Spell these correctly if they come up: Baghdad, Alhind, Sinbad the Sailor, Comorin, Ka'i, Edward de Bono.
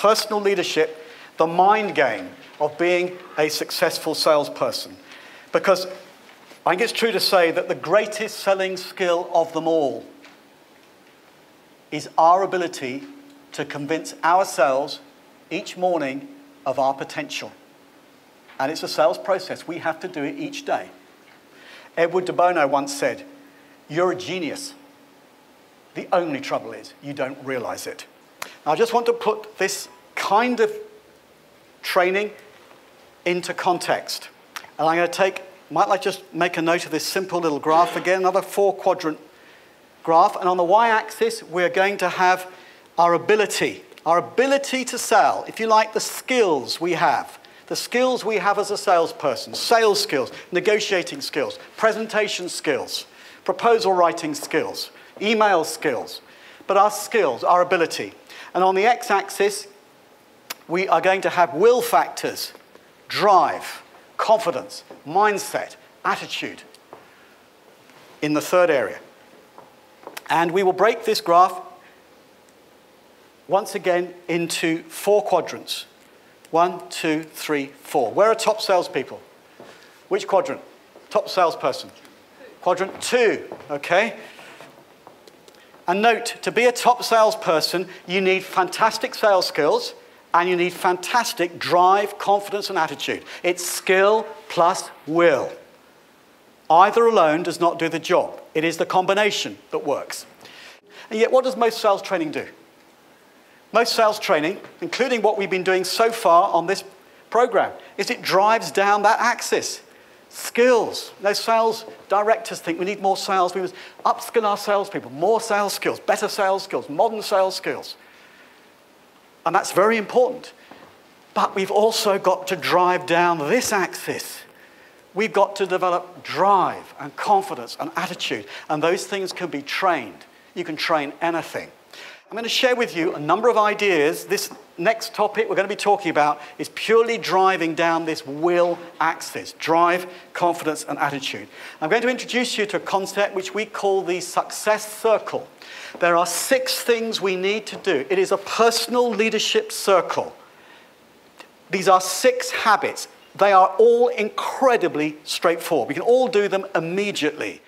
personal leadership, the mind game of being a successful salesperson. Because I think it's true to say that the greatest selling skill of them all is our ability to convince ourselves each morning of our potential. And it's a sales process. We have to do it each day. Edward de Bono once said, "You're a genius. The only trouble is you don't realize it." Now, I just want to put this kind of training into context. And I'm going to just make a note of this simple little graph again, another four-quadrant graph. And on the y-axis, we're going to have our ability to sell, if you like, the skills we have as a salesperson, sales skills, negotiating skills, presentation skills, proposal writing skills, email skills, but our skills, our ability. And on the x-axis, we are going to have will factors, drive, confidence, mindset, attitude in the third area. And we will break this graph once again into four quadrants. 1, 2, 3, 4. Where are top salespeople? Which quadrant? Top salesperson. Quadrant 2, okay? And note, to be a top salesperson, you need fantastic sales skills and you need fantastic drive, confidence, and attitude. It's skill plus will. Either alone does not do the job. It is the combination that works. And yet, what does most sales training do? Most sales training, including what we've been doing so far on this program, is it drives down that axis. Skills. Those sales directors think we need more sales. We must upskill our salespeople. More sales skills, better sales skills, modern sales skills. And that's very important. But we've also got to drive down this axis. We've got to develop drive and confidence and attitude. And those things can be trained. You can train anything. I'm going to share with you a number of ideas. This next topic we're going to be talking about is purely driving down this will axis, drive, confidence, and attitude. I'm going to introduce you to a concept which we call the success circle. There are 6 things we need to do. It is a personal leadership circle. These are 6 habits. They are all incredibly straightforward. We can all do them immediately.